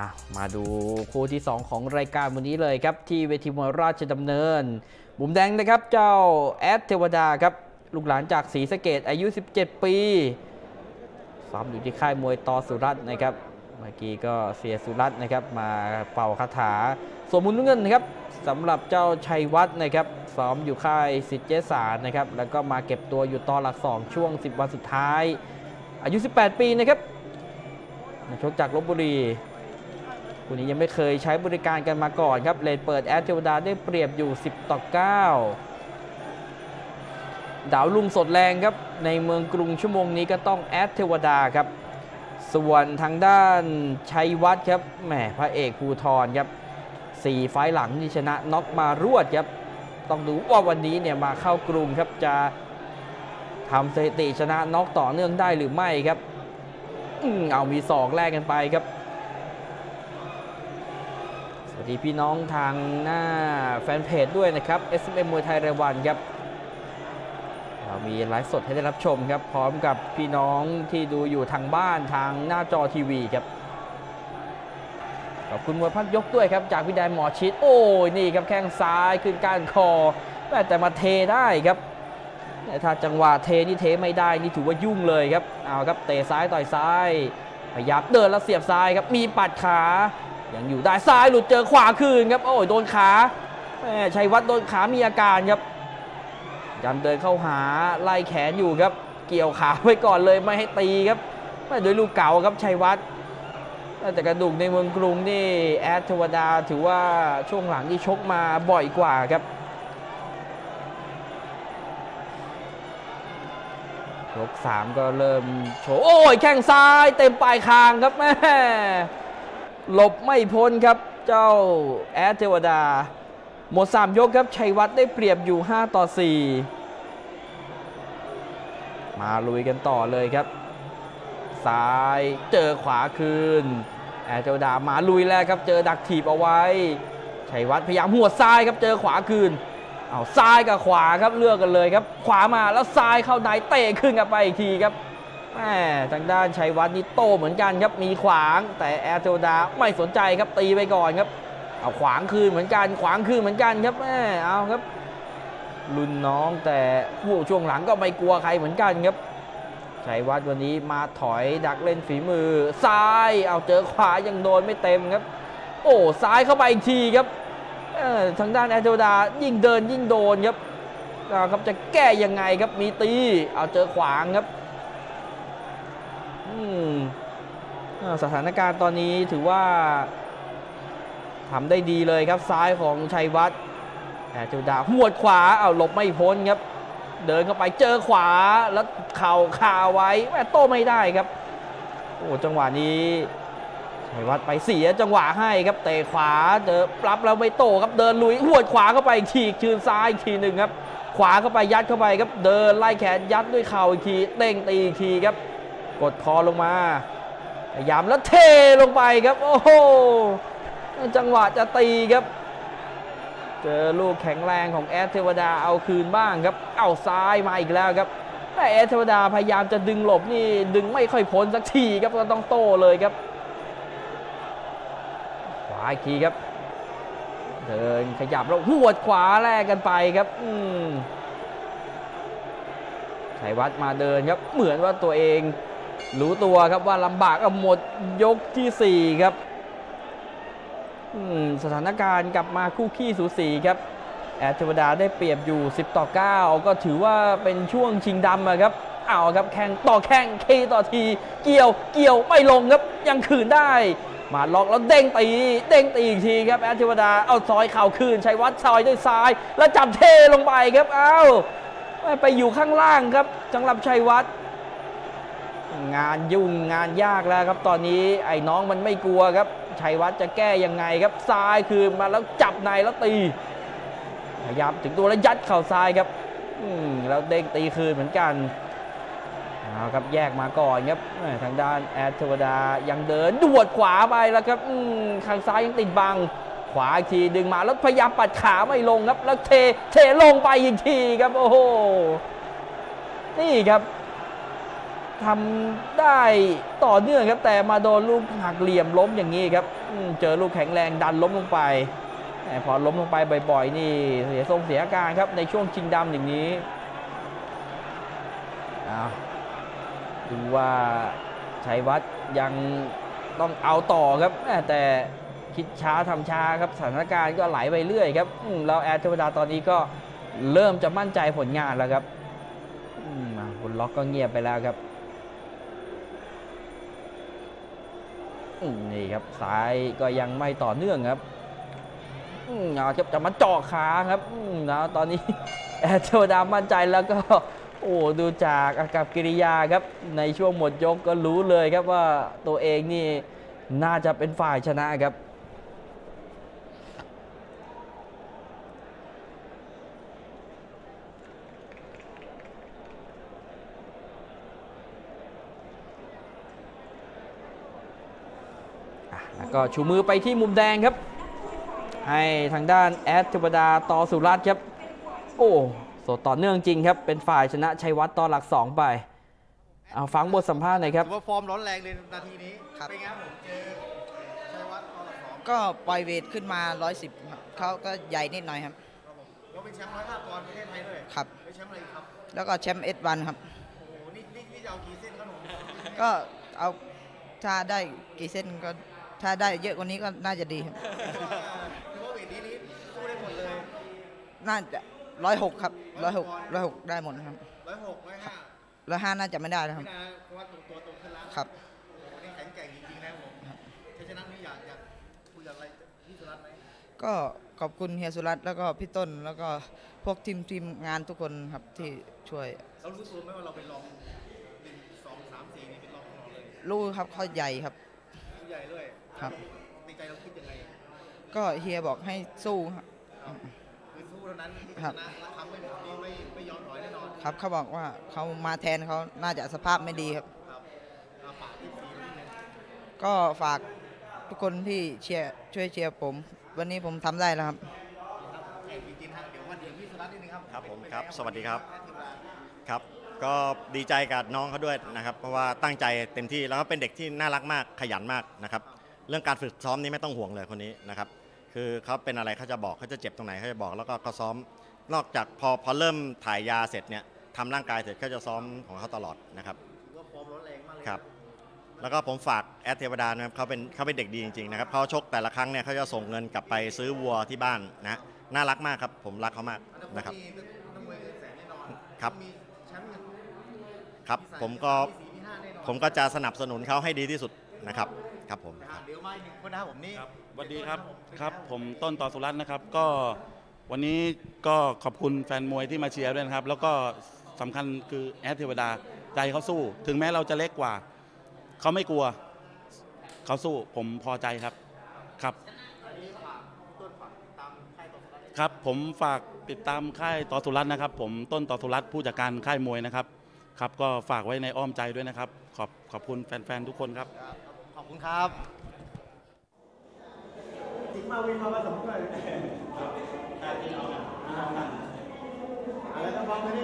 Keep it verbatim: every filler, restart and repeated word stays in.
อ่ะมาดูคู่ที่สองของรายการวันนี้เลยครับที่เวทีมวยราชดำเนินมุมแดงนะครับเจ้าแอดเทวดาครับลูกหลานจากศรีสะเกษอายุสิบเจ็ดปีซ้อมอยู่ที่ค่ายมวยตอสุรัตน์นะครับเมื่อกี้ก็เสียสุรัตน์นะครับมาเป่าคาถาส่วนมุมน้ำเงินนะครับสำหรับเจ้าชัยวัฒน์นะครับซ้อมอยู่ค่ายสิทธิเจษานะครับแล้วก็มาเก็บตัวอยู่ตอหลักสองช่วงสิบวันสุดท้ายอายุสิบแปดปีนะครับนักชกจากลพบุรีคู่นี้ยังไม่เคยใช้บริการกันมาก่อนครับเลนเปิดแอดเทวดาได้เปรียบอยู่สิบต่อเก้าดาวลุงสดแรงครับในเมืองกรุงชั่วโมงนี้ก็ต้องแอดเทวดาครับส่วนทางด้านชัยวัฒน์ครับแหมพระเอกภูธรครับสี่ไฟล์หลังที่ชนะน็อกมารวดครับต้องดูว่าวันนี้เนี่ยมาเข้ากรุงครับจะทำสถิติชนะน็อกต่อเนื่องได้หรือไม่ครับอืมเอามีสองแรกกันไปครับสวัสดีพี่น้องทางหน้าแฟนเพจด้วยนะครับ เอส เอ็ม เอ็ม มวยไทยรายวันครับเรามีไลฟ์สดให้ได้รับชมครับพร้อมกับพี่น้องที่ดูอยู่ทางบ้านทางหน้าจอทีวีครับขอบคุณมวยพักยกด้วยครับจากพี่แดนหมอชิดโอ้ยนี่ครับแข้งซ้ายขึ้นก้านคอแต่มาเทได้ครับถ้าจังหวะเทนี่เทไม่ได้นี่ถือว่ายุ่งเลยครับเอาครับเตะซ้ายต่อยซ้ายพยายามเดินแล้วเสียบซ้ายครับมีปัดขายังอยู่ได้ซ้ายหลุดเจอขวาคืนครับโอ้ยโดนขาชัยวัฒน์โดนขามีอาการครับยันเดินเข้าหาไล่แขนอยู่ครับเกี่ยวขาไว้ก่อนเลยไม่ให้ตีครับโดยลูกเก่าครับชัยวัฒน์แต่กระดูกในเมืองกรุงนี่แอดเทวดาถือว่าช่วงหลังที่ชกมาบ่อยกว่าครับยกสามก็เริ่มโชว์โอ้ยแข้งซ้ายเต็มปลายคางครับแม่หลบไม่พ้นครับเจ้าแอดเทวดาหมดสามยกครับชัยวัฒน์ได้เปรียบอยู่ห้าต่อสี่มาลุยกันต่อเลยครับซ้ายเจอขวาคืนแอดเทวดามาลุยแล้วครับเจอดักถีบเอาไว้ชัยวัฒน์พยายามหัวซ้ายครับเจอขวาคืนเอาซ้ายกับขวาครับเลือกกันเลยครับขวามาแล้วซ้ายเข้าในเตะขึ้นกันไปอีกทีครับแหมทางด้านชัยวัฒน์นี่โตเหมือนกันครับมีขวางแต่แอดเทวดาไม่สนใจครับตีไปก่อนครับเอาขวางคืนเหมือนกันขวางคืนเหมือนกันครับแหมเอาครับรุ่นน้องแต่คู่ช่วงหลังก็ไม่กลัวใครเหมือนกันครับชัยวัฒน์วันนี้มาถอยดักเล่นฝีมือซ้ายเอาเจอขวายังโดนไม่เต็มครับโอ้ซ้ายเข้าไปอีกทีครับทางด้านแอดเทวดายิ่งเดินยิ่งโดนครับครับจะแก้ยังไงครับมีตีเอาเจอขวางครับสถานการณ์ตอนนี้ถือว่าทำได้ดีเลยครับซ้ายของชัยวัฒน์แอดเทวดาหัวขวาเอาหลบไม่พ้นครับเดินเข้าไปเจอขวาแล้วเข่าคาไว้แม่โต้ไม่ได้ครับโอ้จังหวะนี้ชัยวัฒน์ไปเสียจังหวะให้ครับเตะขวาเจอปรับแล้วไม่โตครับเดินลุยหัวขวาเข้าไปอีกทีคืนซ้ายอีกทีหนึ่งครับขวาเข้าไปยัดเข้าไปครับเดินไล่แขนยัดด้วยเข่าอีกทีเด้งตีอีกทีครับกดคอลงมาพยายามแล้วเทลงไปครับโอ้โหจังหวะจะตีครับเจอลูกแข็งแรงของแอดเทวดาเอาคืนบ้างครับเอาซ้ายมาอีกแล้วครับแต่แอดเทวดาพยายามจะดึงหลบนี่ดึงไม่ค่อยพ้นสักทีครับก็ต้องโต้เลยครับขวาอีกทีครับเดินขยับแล้วหัวขวาแลกกันไปครับอืมชัยวัฒน์มาเดินครับเหมือนว่าตัวเองรู้ตัวครับว่าลำบากเอาหมดยกที่สี่ครับสถานการณ์กลับมาคู่ขี้สูสีครับแอดเทวดาได้เปรียบอยู่สิบต่อเก้าก็ถือว่าเป็นช่วงชิงดำครับเอาครับแข่งต่อแข่งเคต่อทีเกี่ยวเกี่ยวไม่ลงครับยังขืนได้มาล็อกแล้วเด้งตีเด้งตีอีกทีครับแอดเทวดาเอาซอยเข่าคืนชัยวัฒน์ซอยด้วยซ้ายแล้วจับเทลงไปครับเอาไปอยู่ข้างล่างครับจังหวะชัยวัฒน์งานยุ่งงานยากแล้วครับตอนนี้ไอ้น้องมันไม่กลัวครับชัยวัฒน์จะแก้ยังไงครับซ้ายคืนมาแล้วจับในแล้วตีพยายามถึงตัวแล้วยัดเข่าซ้ายครับอืมแล้วเด้งตีคืนเหมือนกันเอาครับแยกมาก่อนครับทางด้านแอดเทวดายังเดินดวดขวาไปแล้วครับอืมข้างซ้ายยังติดบังขวาอีกทีดึงมาแล้วพยายามปัดขาไม่ลงครับแล้วเทเทลงไปอีกทีครับโอ้โหนี่ครับ ทำได้ต่อเนื่องครับแต่มาโดนลูกหักเหลี่ยมล้มอย่างนี้ครับเจอลูกแข็งแรงดันล้มลงไปพอล้มลงไปบ่อยๆนี่เสียทรงเสียอาการครับในช่วงชิงดำอย่างนี้ดูว่าชัยวัฒน์ยังต้องเอาต่อครับแต่คิดช้าทำช้าครับสถานการณ์ก็ไหลไปเรื่อยครับเราแอดเทวดาตอนนี้ก็เริ่มจะมั่นใจผลงานแล้วครับบนล็อกก็เงียบไปแล้วครับนี่ครับซ้ายก็ยังไม่ต่อเนื่องครับเอาครับจะมาเจาะขาครับแล้วตอนนี้แอดเทวดามั่นใจแล้วก็โอ้ดูจากอากับกิริยาครับในช่วงหมดยกก็รู้เลยครับว่าตัวเองนี่น่าจะเป็นฝ่ายชนะครับแล้วก็ชูมือไปที่มุมแดงครับให้ทางด้านแอดเทวดาตอสุรัตน์ครับโอ้ต่อเนื่องจริงครับเป็นฝ่ายชนะชัยวัฒน์ตอนหลักสองไปเอาฟังบทสัมภาษณ์หน่อยครับว่าฟอร์มร้อนแรงเลยนาทีนี้ครับเป็นไงผมเจอชัยวัฒน์ตอนหลักสองก็ปล่อยเวทขึ้นมาหนึ่งร้อยสิบเขาก็ใหญ่นิดหน่อยครับเราเป็นแชมป์หนึ่งร้อยห้าปอนด์ประเทศไทยด้วยครับเป็นแชมป์อะไรครับแล้วก็แชมป์ เอส วัน ครับโอ้โหนี่นี่จะเอากี่เส้นก็หนุ่มก็เอาถ้าได้กี่เส้นก็ถ้าได้เยอะกว่านี้ก็น่าจะดีครับเพราะเวทนี้นี่สู้ได้หมดเลยน่าจะร้อยหกครับร้อยหกร้อยหกได้หมดครับร้อยหกร้อยห้าร้อยห้าน่าจะไม่ได้นะครับเพราะว่าตัวตัวตรงขึ้นแล้วครับนี่แข็งแกร่งจริงๆนะผมเพราะฉะนั้นนี่อยากอยากคุยอะไรพี่สุรัตน์ไหมก็ขอบคุณเฮียสุรัตน์แล้วก็พี่ต้นแล้วก็พวกทีมทีมงานทุกคนครับที่ช่วยเรารู้ตัวไหมว่าเราเป็นรองหนึ่งสองสามสี่นี่เป็นรองตลอดเลยรู้ครับเขาใหญ่ครับใหญ่ด้วยครับในใจเราคิดยังไงก็เฮียบอกให้สู้ครับครับเขาบอกว่าเขามาแทนเขาน่าจะสภาพไม่ดีครับก็ฝากทุกคนที่เชียร์ช่วยเชียร์ผมวันนี้ผมทำได้แล้วครับครับผมครับสวัสดีครับครับก็ดีใจกับน้องเขาด้วยนะครับเพราะว่าตั้งใจเต็มที่แล้วก็เป็นเด็กที่น่ารักมากขยันมากนะครับเรื่องการฝึกซ้อมนี่ไม่ต้องห่วงเลยคนนี้นะครับคือเขาเป็นอะไรเขาจะบอกเขาจะเจ็บตรงไหนเขาจะบอกแล้วก็เขาซ้อมนอกจากพอพอเริ่มถ่ายยาเสร็จเนี่ยทำร่างกายเสร็จเขาจะซ้อมของเขาตลอดนะครับก็พร้อมร้อนแรงมากเลยครับแล้วก็ผมฝากแอดเทวดานะครับเขาเป็นเขาเป็นเด็กดีจริงๆนะครับเขาชกแต่ละครั้งเนี่ยเขาจะส่งเงินกลับไปซื้อวัวที่บ้านนะน่ารักมากครับผมรักเขามากนะครับครับครับผมก็ผมก็จะสนับสนุนเขาให้ดีที่สุดนะครับครับผมเดี๋ยวมาหนึ่งคนนะผมนี่สวัสดีครับครับผมต้นต่อสุรัตน์นะครับก็วันนี้ก็ขอบคุณแฟนมวยที่มาเชียร์ด้วยนะครับแล้วก็สำคัญคือแอดเทวดาใจเขาสู้ถึงแม้เราจะเล็กกว่าเขาไม่กลัวเขาสู้ผมพอใจครับครับครับผมฝากติดตามค่ายต่อสุรัตน์นะครับผมต้นต่อสุรัตน์ผู้จัดการค่ายมวยนะครับครับก็ฝากไว้ในอ้อมใจด้วยนะครับขอบขอบคุณแฟนๆทุกคนครับขอบคุณครับถึงมาวินมาผสมด้วยแต่ที่เราเนี่ยนะครับแล้วต้องมองไปที่